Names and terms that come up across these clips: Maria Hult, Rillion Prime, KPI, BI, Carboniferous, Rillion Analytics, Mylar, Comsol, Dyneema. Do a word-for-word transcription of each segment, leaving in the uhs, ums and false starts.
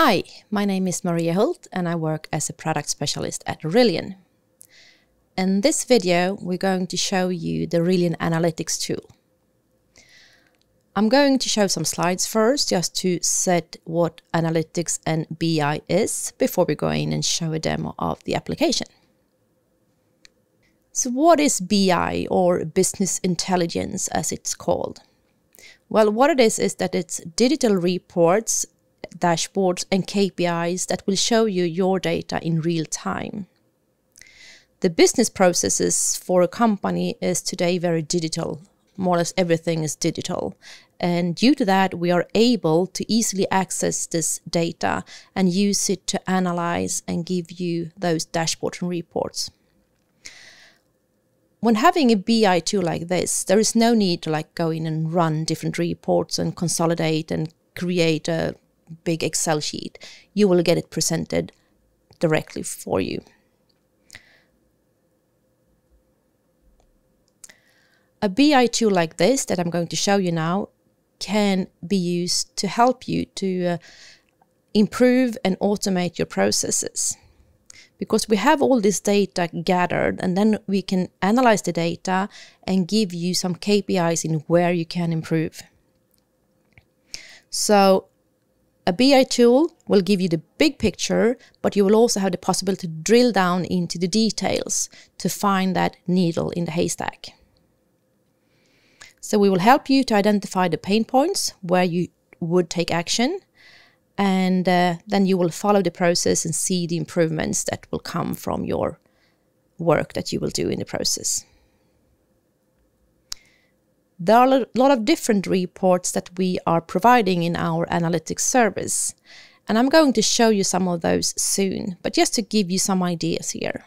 Hi, my name is Maria Hult and I work as a product specialist at Rillion. In this video, we're going to show you the Rillion Analytics tool. I'm going to show some slides first just to set what analytics and B I is before we go in and show a demo of the application. So what is B I, or business intelligence as it's called? Well, what it is is that it's digital reports, dashboards and K P Is that will show you your data in real time. The business processes for a company is today very digital. More or less everything is digital. And due to that, we are able to easily access this data and use it to analyze and give you those dashboards and reports. When having a B I tool like this, there is no need to like go in and run different reports and consolidate and create a big Excel sheet. You will get it presented directly for you. A B I tool like this that I'm going to show you now can be used to help you to uh, improve and automate your processes, because we have all this data gathered and then we can analyze the data and give you some K P Is in where you can improve. So a B I tool will give you the big picture, but you will also have the possibility to drill down into the details to find that needle in the haystack. So we will help you to identify the pain points where you would take action, and uh, then you will follow the process and see the improvements that will come from your work that you will do in the process. There are a lot of different reports that we are providing in our analytics service, and I'm going to show you some of those soon, but just to give you some ideas here.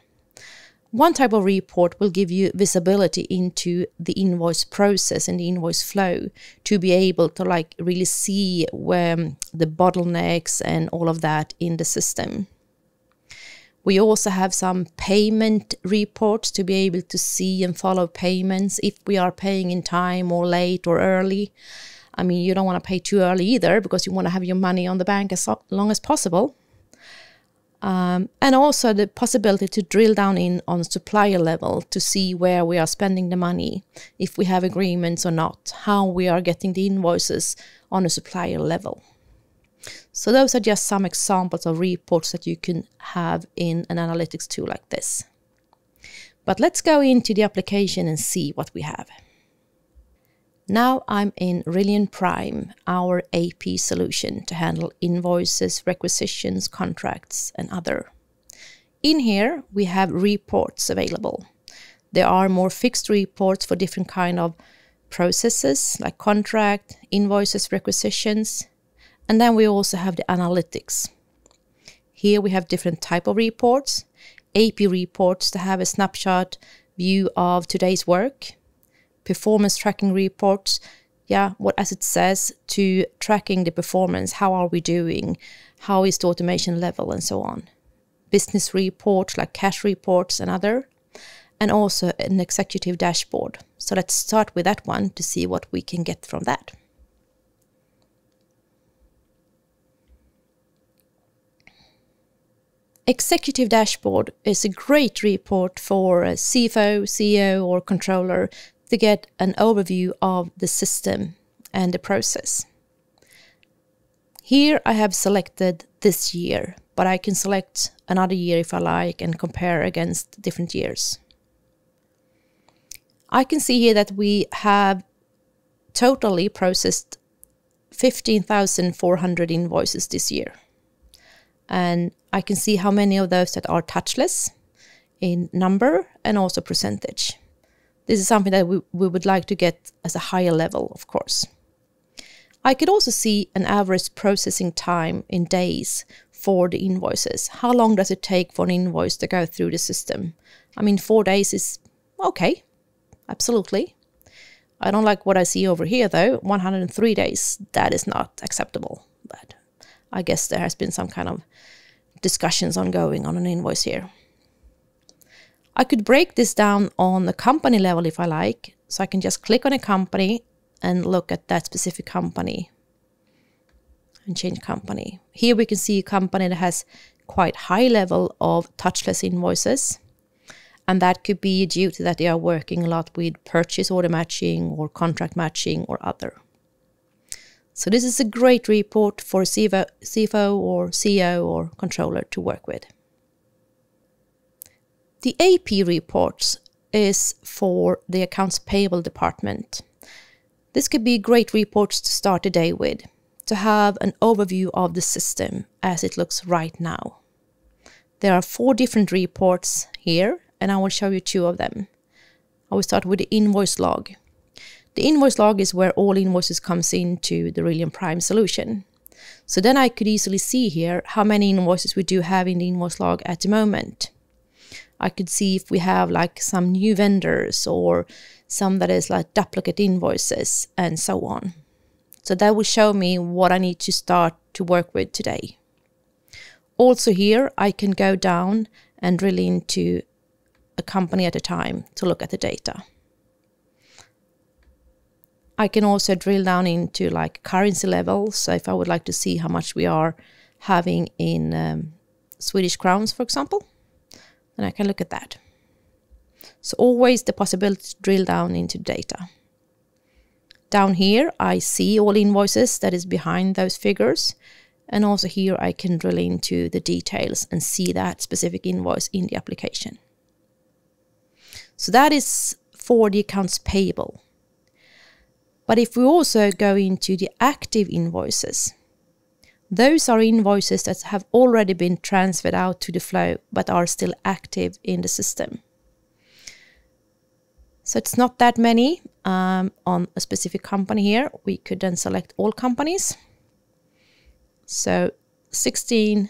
One type of report will give you visibility into the invoice process and the invoice flow to be able to like really see where the bottlenecks and all of that in the system. We also have some payment reports to be able to see and follow payments, if we are paying in time or late or early. I mean, you don't want to pay too early either, because you want to have your money on the bank as long as possible. Um, and also the possibility to drill down in on supplier level to see where we are spending the money, if we have agreements or not, how we are getting the invoices on a supplier level. So those are just some examples of reports that you can have in an analytics tool like this. But let's go into the application and see what we have. Now I'm in Rillion Prime, our A P solution to handle invoices, requisitions, contracts and other. In here we have reports available. There are more fixed reports for different kind of processes like contract, invoices, requisitions. And then we also have the analytics. Here we have different type of reports, A P reports to have a snapshot view of today's work, performance tracking reports, yeah, what as it says, to tracking the performance, how are we doing, how is the automation level and so on. Business reports like cash reports and other, and also an executive dashboard. So let's start with that one to see what we can get from that. Executive dashboard is a great report for a C F O, C E O or controller to get an overview of the system and the process. Here I have selected this year, but I can select another year if I like and compare against different years. I can see here that we have totally processed fifteen thousand four hundred invoices this year. And I can see how many of those that are touchless in number and also percentage. This is something that we, we would like to get as a higher level, of course. I could also see an average processing time in days for the invoices. How long does it take for an invoice to go through the system? I mean, four days is okay, absolutely. I don't like what I see over here though, one hundred three days, that is not acceptable. But I guess there has been some kind of discussions ongoing on an invoice here. I could break this down on the company level if I like. So I can just click on a company and look at that specific company. and change company. Here we can see a company that has quite high level of touchless invoices. And that could be due to that they are working a lot with purchase order matching or contract matching or other. So this is a great report for a C F O or C E O or controller to work with. The A P reports is for the accounts payable department. This could be great reports to start the day with, to have an overview of the system as it looks right now. There are four different reports here, and I will show you two of them. I will start with the invoice log. The invoice log is where all invoices comes into the Rillion Prime solution. So then I could easily see here how many invoices we do have in the invoice log at the moment. I could see if we have like some new vendors or some that is like duplicate invoices and so on. So that will show me what I need to start to work with today. Also here, I can go down and really into a company at a time to look at the data. I can also drill down into like currency levels. So if I would like to see how much we are having in um, Swedish crowns, for example, then I can look at that. So always the possibility to drill down into data. Down here, I see all invoices that is behind those figures. And also here I can drill into the details and see that specific invoice in the application. So that is for the accounts payable. But if we also go into the active invoices, those are invoices that have already been transferred out to the flow but are still active in the system. So it's not that many um, on a specific company here. We could then select all companies. So sixteen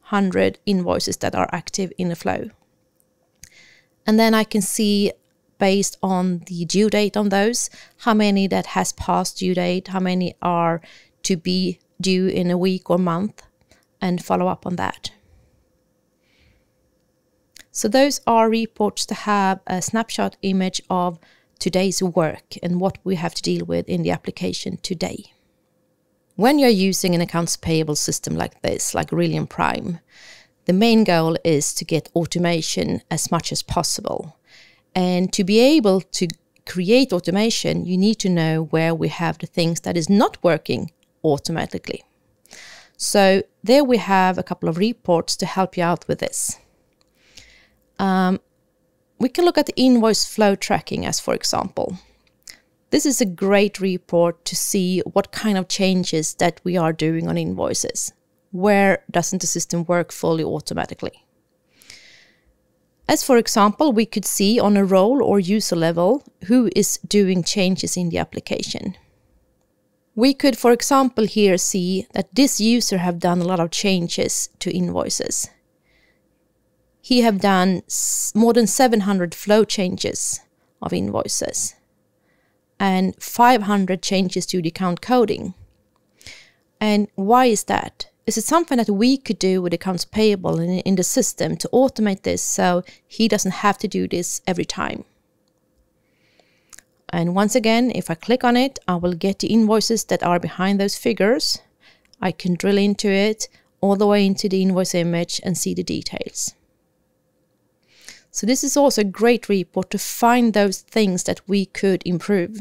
hundred invoices that are active in the flow. And then I can see, based on the due date on those, how many that has passed due date, how many are to be due in a week or month, and follow up on that. So those are reports to have a snapshot image of today's work and what we have to deal with in the application today. When you're using an accounts payable system like this, like Rillion Prime, the main goal is to get automation as much as possible. And to be able to create automation, you need to know where we have the things that is not working automatically. So there we have a couple of reports to help you out with this. Um, we can look at the invoice flow tracking as, for example. This is a great report to see what kind of changes that we are doing on invoices. Where doesn't the system work fully automatically? As for example, we could see on a role or user level who is doing changes in the application. We could, for example, here see that this user have done a lot of changes to invoices. He have done more than seven hundred flow changes of invoices and five hundred changes to the account coding. And why is that? Is it something that we could do with accounts payable in, in the system to automate this so he doesn't have to do this every time? And once again, if I click on it, I will get the invoices that are behind those figures. I can drill into it all the way into the invoice image and see the details. So this is also a great report to find those things that we could improve.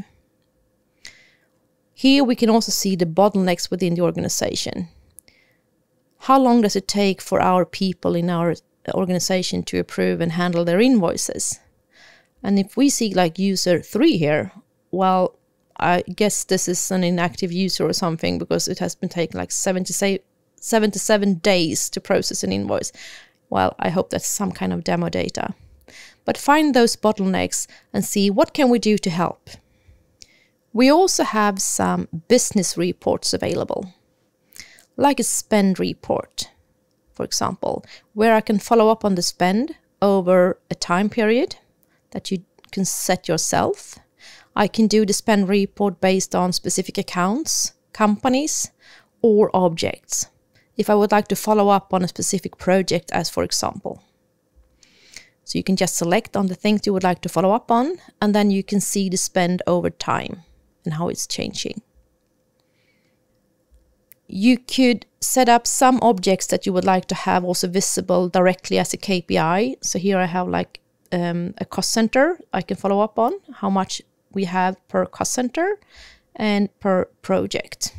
Here we can also see the bottlenecks within the organization. How long does it take for our people in our organization to approve and handle their invoices? And if we see like user three here, well, I guess this is an inactive user or something because it has been taking like seventy-seven days to process an invoice. Well, I hope that's some kind of demo data. But find those bottlenecks and see what can we do to help. We also have some business reports available, like a spend report, for example, where I can follow up on the spend over a time period that you can set yourself. I can do the spend report based on specific accounts, companies, or objects, if I would like to follow up on a specific project as, for example. So you can just select on the things you would like to follow up on, and then you can see the spend over time and how it's changing. you could set up some objects that you would like to have also visible directly as a K P I. So here I have like um, a cost center I can follow up on, how much we have per cost center and per project.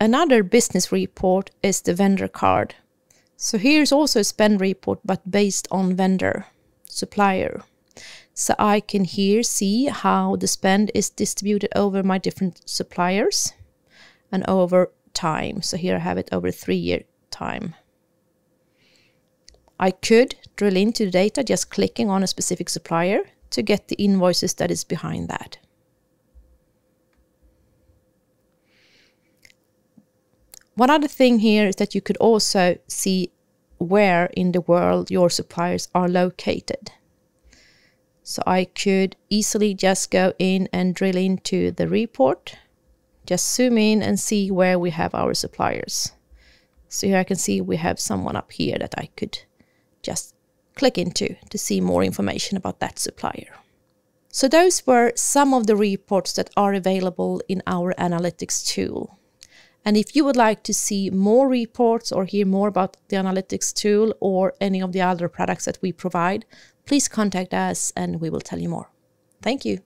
Another business report is the vendor card. So here's also a spend report, but based on vendor, supplier. So I can here see how the spend is distributed over my different suppliers and over time. So here I have it over a three-year time. I could drill into the data just clicking on a specific supplier to get the invoices that is behind that. One other thing here is that you could also see where in the world your suppliers are located. So I could easily just go in and drill into the report, just zoom in and see where we have our suppliers. So here I can see we have someone up here that I could just click into to see more information about that supplier. So those were some of the reports that are available in our analytics tool. And if you would like to see more reports or hear more about the analytics tool or any of the other products that we provide, please contact us and we will tell you more. Thank you.